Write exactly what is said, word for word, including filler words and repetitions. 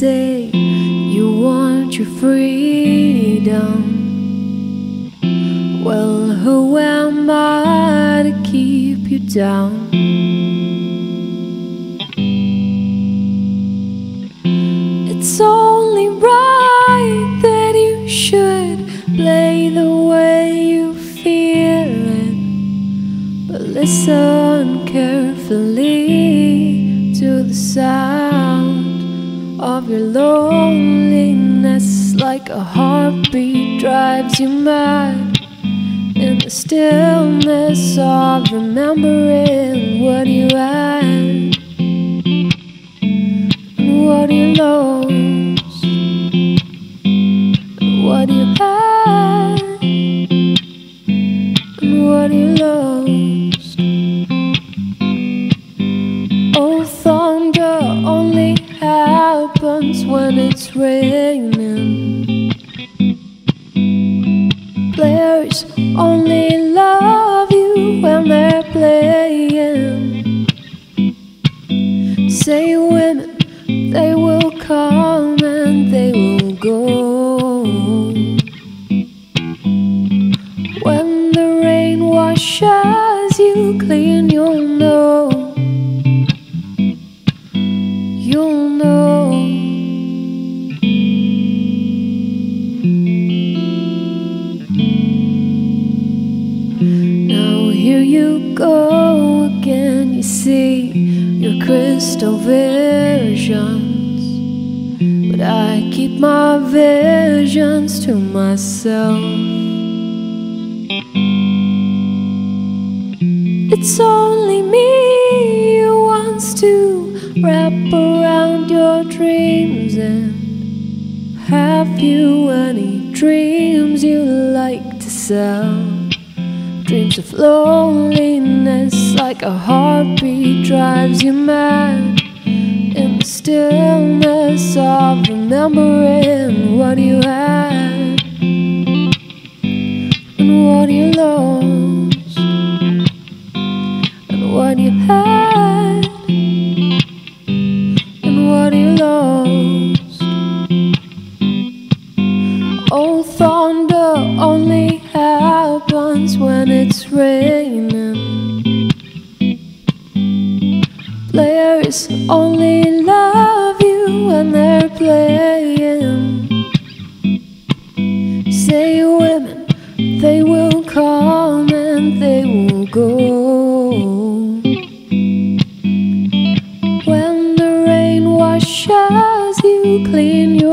say you want your freedom. Well, who am I to keep you down? It's only right that you should play the way you feel it, but listen carefully to the sound of your loneliness. Like a heartbeat drives you mad in the stillness of remembering what you had and what you lost. What you had and what you lost. Oh, thunder only happens when it's raining. Players only love you when they're playing. Say women, they will come and they will go. When the rain washes you clean, you'll know, you'll know. Now here you go again, you see your crystal visions, but I keep my visions to myself. It's only me who wants to wrap around your dreams. And have you any dreams you like to sell? Dreams of loneliness, like a heartbeat drives you mad in the stillness of remembering what you had and what you lost. What you had and what you lost. Oh, thunder only happens when it's raining. Players only love you when they're playing. Say women, they will come and they will go. When the rain washes you clean,